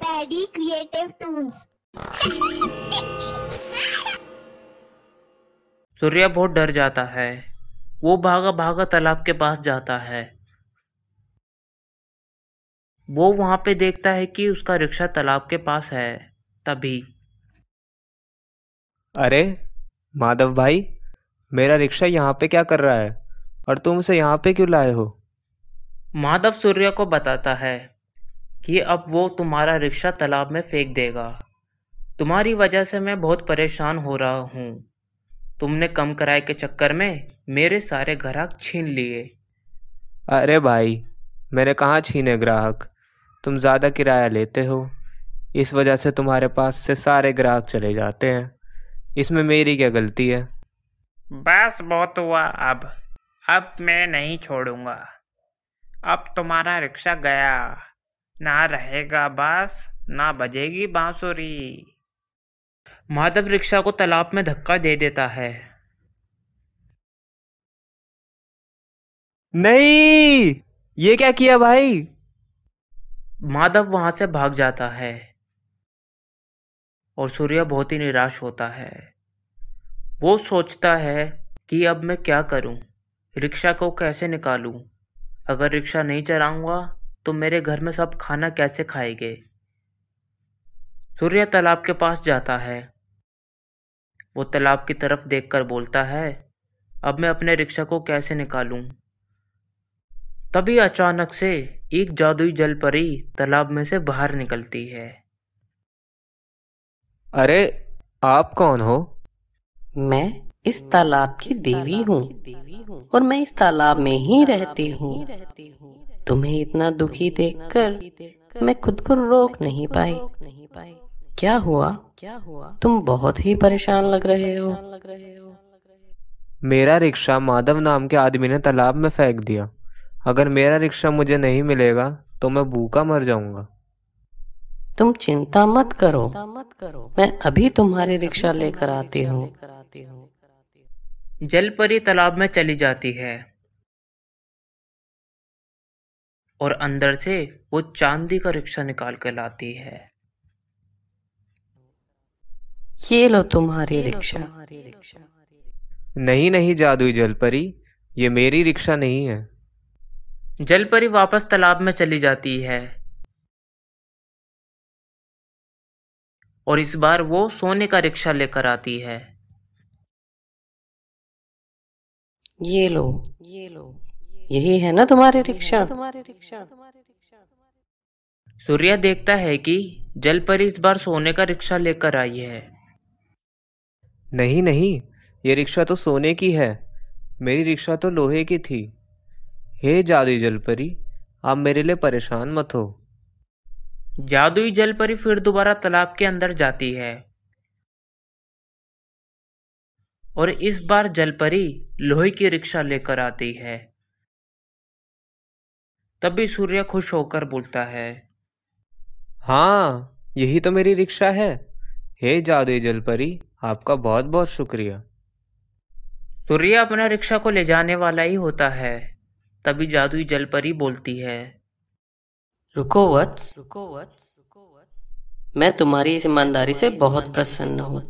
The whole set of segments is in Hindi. Paddy Creative Toons। सूर्या बहुत डर जाता है। वो भागा भागा तालाब के पास जाता है। वो वहां पे देखता है कि उसका रिक्शा तालाब के पास है। तभी अरे माधव भाई, मेरा रिक्शा यहाँ पे क्या कर रहा है और तुम उसे यहाँ पे क्यों लाए हो? माधव सूर्या को बताता है कि अब वो तुम्हारा रिक्शा तालाब में फेंक देगा। तुम्हारी वजह से मैं बहुत परेशान हो रहा हूँ। तुमने कम किराए के चक्कर में मेरे सारे ग्राहक छीन लिए। अरे भाई, मैंने कहाँ छीने ग्राहक? तुम ज़्यादा किराया लेते हो, इस वजह से तुम्हारे पास से सारे ग्राहक चले जाते हैं। इसमें मेरी क्या गलती है? बस बहुत हुआ, अब मैं नहीं छोड़ूंगा। अब तुम्हारा रिक्शा गया, ना रहेगा बांस ना बजेगी बांसुरी। माधव रिक्शा को तालाब में धक्का दे देता है। नहीं, ये क्या किया भाई? माधव वहां से भाग जाता है और सूर्या बहुत ही निराश होता है। वो सोचता है कि अब मैं क्या करूं, रिक्शा को कैसे निकालूं? अगर रिक्शा नहीं चलाऊंगा तो मेरे घर में सब खाना कैसे खाएंगे? सूर्या तालाब के पास जाता है। वो तालाब की तरफ देखकर बोलता है, अब मैं अपने रिक्शा को कैसे निकालूं? तभी अचानक से एक जादुई जलपरी तालाब में से बाहर निकलती है। अरे आप कौन हो? मैं इस तालाब की देवी हूँ और मैं इस तालाब में ही रहती हूँ। तुम्हें इतना दुखी देखकर मैं खुद को रोक नहीं पाई। क्या हुआ? तुम बहुत ही परेशान लग रहे हो। मेरा रिक्शा माधव नाम के आदमी ने तालाब में फेंक दिया। अगर मेरा रिक्शा मुझे नहीं मिलेगा तो मैं भूखा मर जाऊंगा। तुम चिंता मत करो, मैं अभी तुम्हारे रिक्शा लेकर आती हूँ। जलपरी तालाब में चली जाती है और अंदर से वो चांदी का रिक्शा निकाल कर लाती है। ये लो तुम्हारी रिक्शा। नहीं नहीं जादुई जलपरी, ये मेरी रिक्शा नहीं है। जलपरी वापस तालाब में चली जाती है और इस बार वो सोने का रिक्शा लेकर आती है। ये लो, यही है ना तुम्हारे रिक्शा। सूर्या देखता है कि जलपरी इस बार सोने का रिक्शा लेकर आई है। नहीं, ये रिक्शा तो सोने की है, मेरी रिक्शा तो लोहे की थी। हे जादुई जलपरी, आप मेरे लिए परेशान मत हो। जादुई जलपरी फिर दोबारा तालाब के अंदर जाती है और इस बार जलपरी लोहे की रिक्शा लेकर आती है। तभी सूर्या खुश होकर बोलता है, हाँ यही तो मेरी रिक्शा है। हे जादुई जलपरी, आपका बहुत बहुत शुक्रिया। सूर्या अपना रिक्शा को ले जाने वाला ही होता है। तभी जादुई जलपरी बोलती है, रुको वत्स, मैं तुम्हारी इस ईमानदारी से बहुत प्रसन्न हूँ।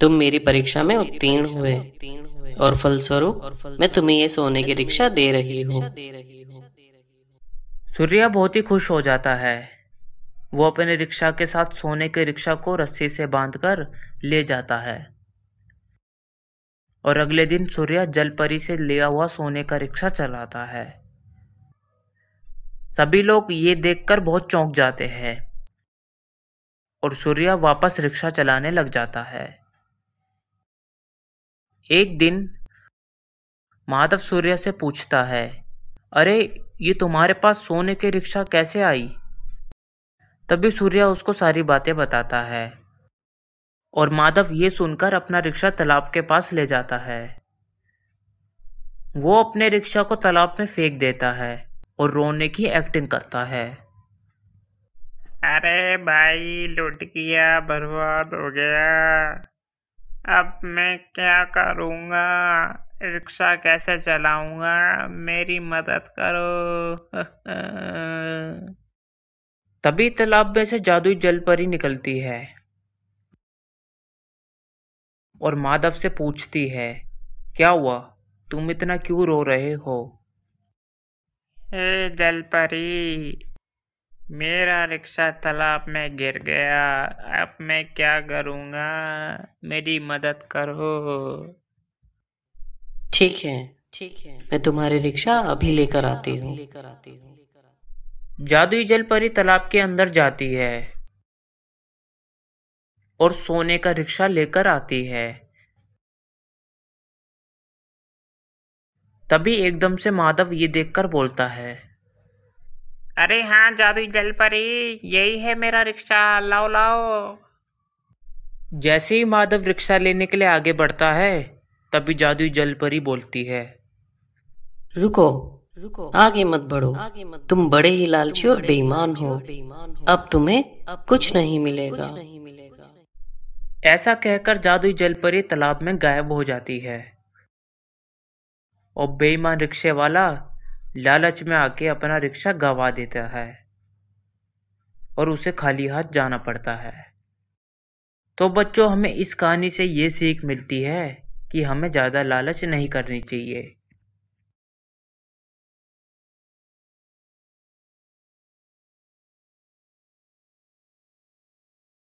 तुम मेरी परीक्षा में उत्तीर्ण हुए और फलस्वरूप मैं तुम्हें ये सोने की रिक्शा दे रही हूँ। सूर्या बहुत ही खुश हो जाता है। वो अपने रिक्शा के साथ सोने के रिक्शा को रस्सी से बांधकर ले जाता है और अगले दिन सूर्या जलपरी से लिया हुआ सोने का रिक्शा चलाता है। सभी लोग ये देखकर बहुत चौंक जाते हैं और सूर्या वापस रिक्शा चलाने लग जाता है। एक दिन माधव सूर्या से पूछता है, अरे ये तुम्हारे पास सोने की रिक्शा कैसे आई? तभी सूर्या उसको सारी बातें बताता है और माधव ये सुनकर अपना रिक्शा तालाब के पास ले जाता है। वो अपने रिक्शा को तालाब में फेंक देता है और रोने की एक्टिंग करता है। अरे भाई, लुट गया, बर्बाद हो गया। अब मैं क्या करूँगा? रिक्शा कैसे चलाऊँगा? मेरी मदद करो। तभी तालाब में से जादुई जलपरी निकलती है और माधव से पूछती है, क्या हुआ, तुम इतना क्यों रो रहे हो? ए जलपरी, मेरा रिक्शा तालाब में गिर गया, अब मैं क्या करूँगा, मेरी मदद करो। ठीक है, मैं तुम्हारे रिक्शा अभी लेकर आती हूँ। जादुई जलपरी तालाब के अंदर जाती है और सोने का रिक्शा लेकर आती है। तभी एकदम से माधव ये देखकर बोलता है, अरे हाँ जादुई जलपरी, यही है मेरा रिक्शा, लाओ लाओ। जैसे ही माधव रिक्शा लेने के लिए आगे बढ़ता है, तभी जादुई जलपरी बोलती है, रुको, आगे मत बढ़ो, तुम बड़े ही लालची और बेईमान हो, अब तुम्हें कुछ नहीं मिलेगा। ऐसा कहकर जादुई जलपरी तालाब में गायब हो जाती है और बेईमान रिक्शे वाला लालच में आके अपना रिक्शा गवा देता है और उसे खाली हाथ जाना पड़ता है। तो बच्चों, हमें इस कहानी से ये सीख मिलती है कि हमें ज़्यादा लालच नहीं करनी चाहिए।